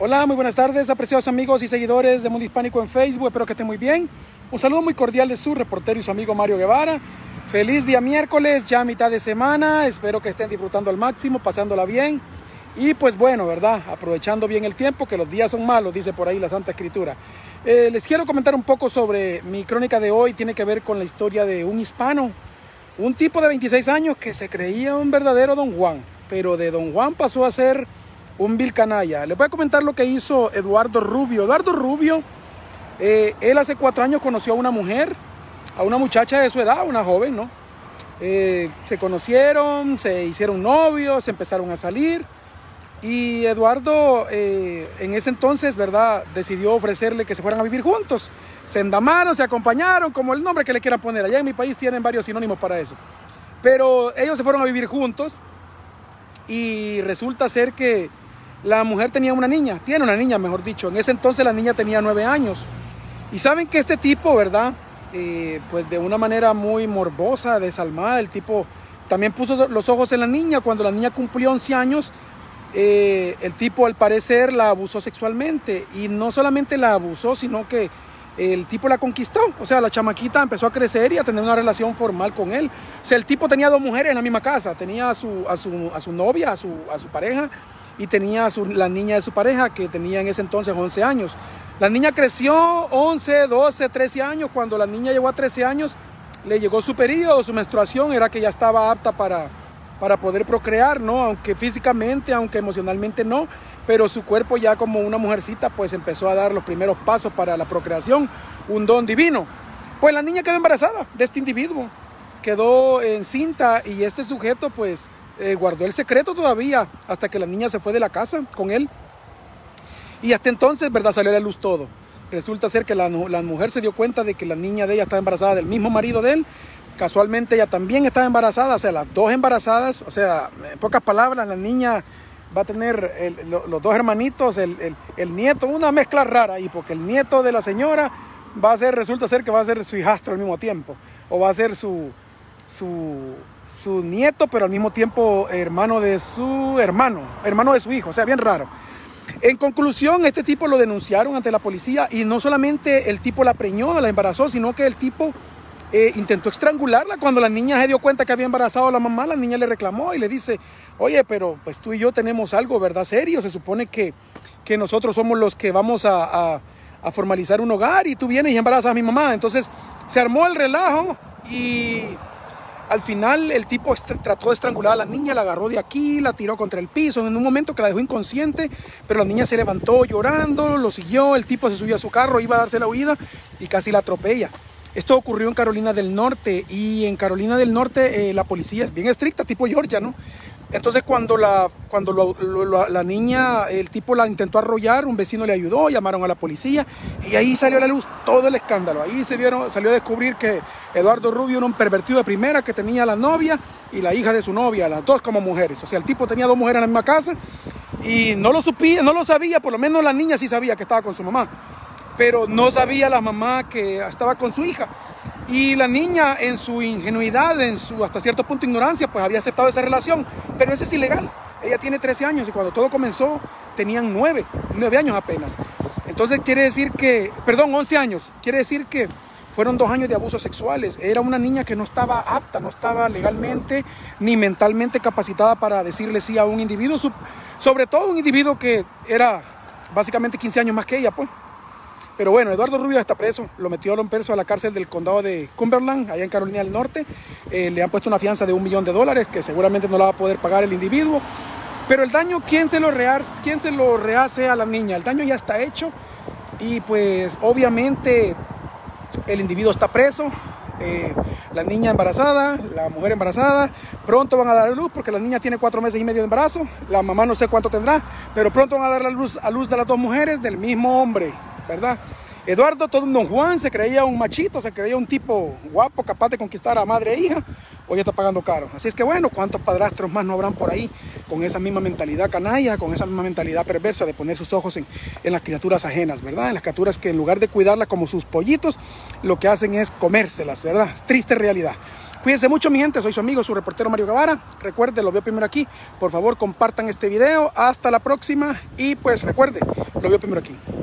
Hola, muy buenas tardes, apreciados amigos y seguidores de Mundo Hispánico en Facebook. Espero que estén muy bien. Un saludo muy cordial de su reportero y su amigo Mario Guevara. Feliz día miércoles, ya mitad de semana. Espero que estén disfrutando al máximo, pasándola bien. Y pues bueno, ¿verdad? Aprovechando bien el tiempo, que los días son malos, dice por ahí la Santa Escritura. Les quiero comentar un poco sobre mi crónica de hoy. Tiene que ver con la historia de un hispano. Un tipo de 26 años que se creía un verdadero Don Juan. Pero de Don Juan pasó a ser un vil canalla. Les voy a comentar lo que hizo Eduardo Rubio. Eduardo Rubio, él hace 4 años conoció a una mujer, a una muchacha de su edad, una joven, ¿no? Se conocieron, se hicieron novios, se empezaron a salir. Y Eduardo, en ese entonces, ¿verdad?, decidió ofrecerle que se fueran a vivir juntos. Se endamaron, se acompañaron, como el nombre que le quieran poner. Allá en mi país tienen varios sinónimos para eso. Pero ellos se fueron a vivir juntos y resulta ser que la mujer tenía una niña, tiene una niña, mejor dicho. En ese entonces la niña tenía 9 años. Y saben que este tipo, ¿verdad? Pues de una manera muy morbosa, desalmada, el tipo también puso los ojos en la niña. Cuando la niña cumplió 11 años, el tipo al parecer la abusó sexualmente. Y no solamente la abusó, sino que el tipo la conquistó. O sea, la chamaquita empezó a crecer y a tener una relación formal con él. O sea, el tipo tenía 2 mujeres en la misma casa. Tenía a su novia, a su pareja. Y tenía la niña de su pareja, que tenía en ese entonces 11 años. La niña creció 11, 12, 13 años. Cuando la niña llegó a 13 años, le llegó su periodo, su menstruación. Era que ya estaba apta para poder procrear, ¿no? Aunque físicamente, aunque emocionalmente no. Pero su cuerpo ya como una mujercita, pues empezó a dar los primeros pasos para la procreación. Un don divino. Pues la niña quedó embarazada de este individuo. Quedó encinta y este sujeto, pues, guardó el secreto todavía hasta que la niña se fue de la casa con él. Y hasta entonces, ¿verdad?, salió a la luz todo. Resulta ser que la mujer se dio cuenta de que la niña de ella estaba embarazada del mismo marido de él. Casualmente ella también estaba embarazada, o sea, las dos embarazadas. O sea, en pocas palabras, la niña va a tener los 2 hermanitos, el nieto, una mezcla rara ahí, porque el nieto de la señora va a ser, resulta ser que va a ser su hijastro al mismo tiempo, o va a ser su nieto, pero al mismo tiempo hermano de su hermano de su hijo. O sea, bien raro. En conclusión, este tipo lo denunciaron ante la policía y no solamente el tipo la preñó, la embarazó, sino que el tipo intentó estrangularla. Cuando la niña se dio cuenta que había embarazado a la mamá, la niña le reclamó y le dice: oye, pero pues tú y yo tenemos algo, ¿verdad?, serio. Se supone que nosotros somos los que vamos a formalizar un hogar y tú vienes y embarazas a mi mamá. Entonces se armó el relajo y al final el tipo trató de estrangular a la niña, la agarró de aquí, la tiró contra el piso, en un momento que la dejó inconsciente, pero la niña se levantó llorando, lo siguió, el tipo se subió a su carro, iba a darse la huida y casi la atropella. Esto ocurrió en Carolina del Norte y en Carolina del Norte la policía es bien estricta, tipo Georgia, ¿no? Entonces cuando la niña, el tipo la intentó arrollar, un vecino le ayudó, llamaron a la policía y ahí salió a la luz todo el escándalo. Ahí salió a descubrir que Eduardo Rubio era un pervertido de primera, que tenía a la novia y la hija de su novia, las dos como mujeres. O sea, el tipo tenía 2 mujeres en la misma casa y no lo sabía, por lo menos la niña sí sabía que estaba con su mamá, pero no sabía la mamá que estaba con su hija. Y la niña, en su ingenuidad, en su hasta cierto punto ignorancia, pues había aceptado esa relación. Pero eso es ilegal. Ella tiene 13 años y cuando todo comenzó tenían 9 años apenas. Entonces quiere decir que, perdón, 11 años. Quiere decir que fueron 2 años de abusos sexuales. Era una niña que no estaba apta, no estaba legalmente ni mentalmente capacitada para decirle sí a un individuo. Sobre todo un individuo que era básicamente 15 años más que ella, pues. Pero bueno, Eduardo Rubio está preso, lo metió a la cárcel del condado de Cumberland, allá en Carolina del Norte. Le han puesto una fianza de $1 millón que seguramente no la va a poder pagar el individuo. Pero el daño, ¿quién se lo rehace a la niña? El daño ya está hecho y pues obviamente el individuo está preso. La niña embarazada, la mujer embarazada, pronto van a dar a luz porque la niña tiene 4 meses y medio de embarazo. La mamá no sé cuánto tendrá, pero pronto van a dar a luz de las 2 mujeres del mismo hombre, ¿verdad? Eduardo, todo un Don Juan, se creía un machito, se creía un tipo guapo, capaz de conquistar a madre e hija. Hoy está pagando caro. Así es que bueno, ¿cuántos padrastros más no habrán por ahí con esa misma mentalidad canalla, con esa misma mentalidad perversa de poner sus ojos en las criaturas ajenas, ¿verdad? En las criaturas que en lugar de cuidarlas como sus pollitos, lo que hacen es comérselas, ¿verdad? Triste realidad. Cuídense mucho, mi gente. Soy su amigo, su reportero Mario Guevara. Recuerden, lo veo primero aquí. Por favor, compartan este video. Hasta la próxima. Y pues recuerden, lo veo primero aquí.